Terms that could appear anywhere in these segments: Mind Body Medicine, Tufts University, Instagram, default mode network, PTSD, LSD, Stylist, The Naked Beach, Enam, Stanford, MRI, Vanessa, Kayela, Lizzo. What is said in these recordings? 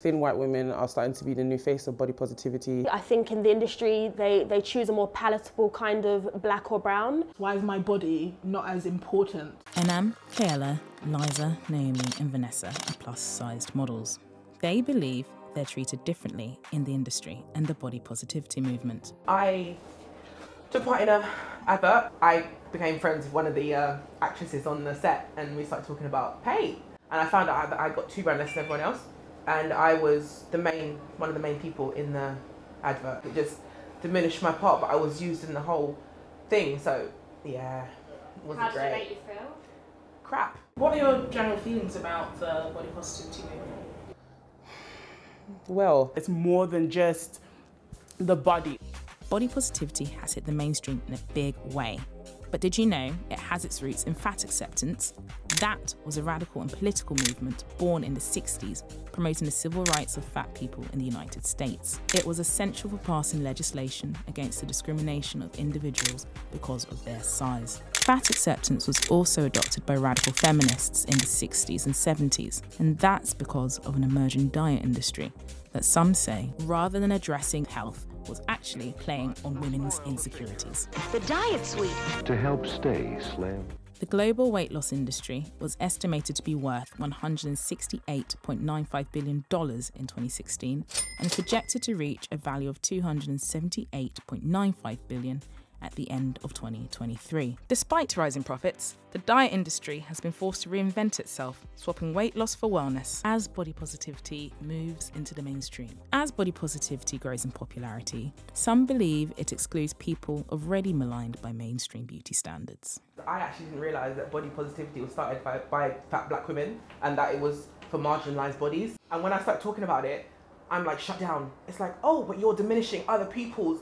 Thin white women are starting to be the new face of body positivity. I think in the industry they choose a more palatable kind of black or brown. Why is my body not as important? Enam, Kayela, Lizzo, Naomi and Vanessa are plus-sized models. They believe they're treated differently in the industry and the body positivity movement. I took part in an advert. I became friends with one of the actresses on the set and we started talking about pay. And I found out that I got two grand less than everyone else. And I was one of the main people in the advert. It just diminished my part, but I was used in the whole thing, so yeah, it wasn't great. How did it make you feel? Crap. What are your general feelings about the body positivity movement? Well, it's more than just the body. Body positivity has hit the mainstream in a big way. But did you know it has its roots in fat acceptance? That was a radical and political movement born in the 60s, promoting the civil rights of fat people in the United States. It was essential for passing legislation against the discrimination of individuals because of their size. Fat acceptance was also adopted by radical feminists in the 60s and 70s, and that's because of an emerging diet industry that some say, rather than addressing health, was actually playing on women's insecurities. The diet suite. To help stay slim. The global weight loss industry was estimated to be worth $168.95 billion in 2016 and is projected to reach a value of $278.95 billion at the end of 2023. Despite rising profits, the diet industry has been forced to reinvent itself, swapping weight loss for wellness as body positivity moves into the mainstream. As body positivity grows in popularity, some believe it excludes people already maligned by mainstream beauty standards. I actually didn't realise that body positivity was started by fat black women and that it was for marginalised bodies. And when I start talking about it, I'm like, shut down. It's like, oh, but you're diminishing other people's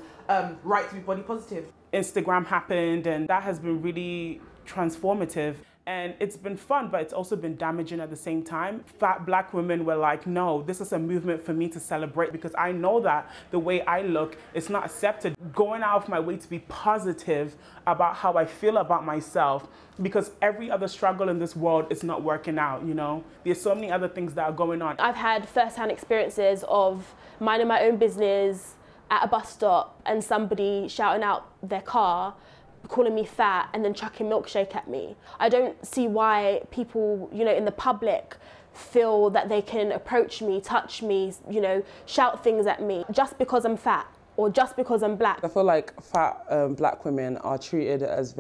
right to be body positive. Instagram happened and that has been really transformative. And it's been fun, but it's also been damaging at the same time. Fat black women were like, no, this is a movement for me to celebrate because I know that the way I look, it's not accepted. Going out of my way to be positive about how I feel about myself because every other struggle in this world is not working out, you know? There's so many other things that are going on. I've had first-hand experiences of minding my own business at a bus stop and somebody shouting out their car, calling me fat and then chucking milkshake at me. I don't see why people, you know, in the public feel that they can approach me, touch me, you know, shout things at me just because I'm fat or just because I'm black. I feel like fat black women are treated as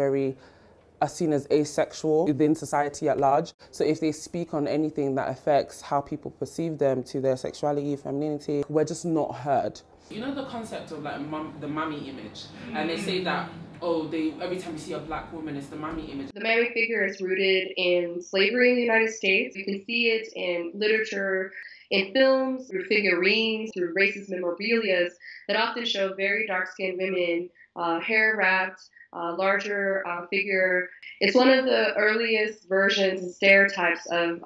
seen as asexual within society at large. So if they speak on anything that affects how people perceive them to their sexuality, femininity, we're just not heard. You know the concept of like the mummy image, and they say that, oh, every time you see a black woman, it's the mummy image. The mammy figure is rooted in slavery in the United States. You can see it in literature, in films, through figurines, through racist memorabilia that often show very dark-skinned women, hair wrapped, larger figure. It's one of the earliest versions and stereotypes of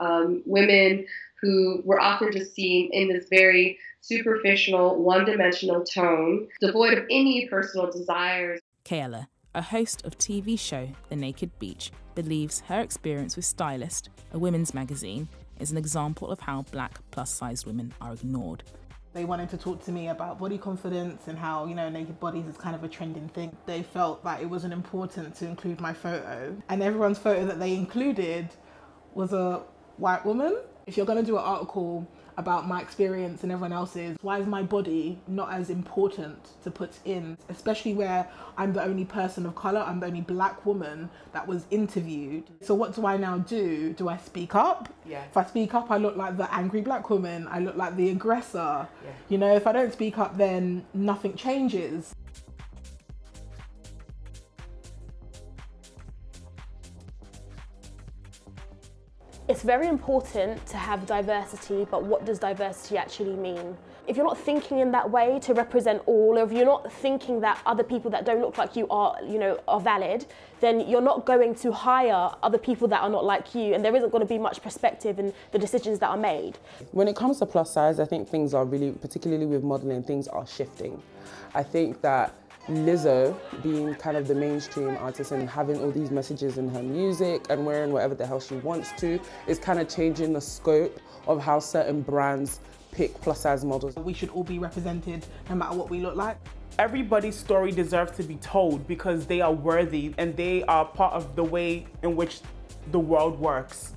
women who were often just seen in this very superficial, one-dimensional tone, devoid of any personal desires. Kayela, a host of TV show The Naked Beach, believes her experience with Stylist, a women's magazine, is an example of how black plus-sized women are ignored. They wanted to talk to me about body confidence and how, you know, naked bodies is kind of a trending thing. They felt that it wasn't important to include my photo, and everyone's photo that they included was a white woman. If you're going to do an article about my experience and everyone else's, why is my body not as important to put in? Especially where I'm the only person of colour, I'm the only black woman that was interviewed. So what do I now do? Do I speak up? Yeah. If I speak up, I look like the angry black woman, I look like the aggressor. Yeah. You know, if I don't speak up, then nothing changes. It's very important to have diversity, but what does diversity actually mean? If you're not thinking in that way to represent all, or if you're not thinking that other people that don't look like you are, you know, are valid, then you're not going to hire other people that are not like you, and there isn't going to be much perspective in the decisions that are made. When it comes to plus size, I think things are really, particularly with modelling, things are shifting. I think that Lizzo being kind of the mainstream artist and having all these messages in her music and wearing whatever the hell she wants to is kind of changing the scope of how certain brands pick plus size models. We should all be represented no matter what we look like. Everybody's story deserves to be told because they are worthy and they are part of the way in which the world works.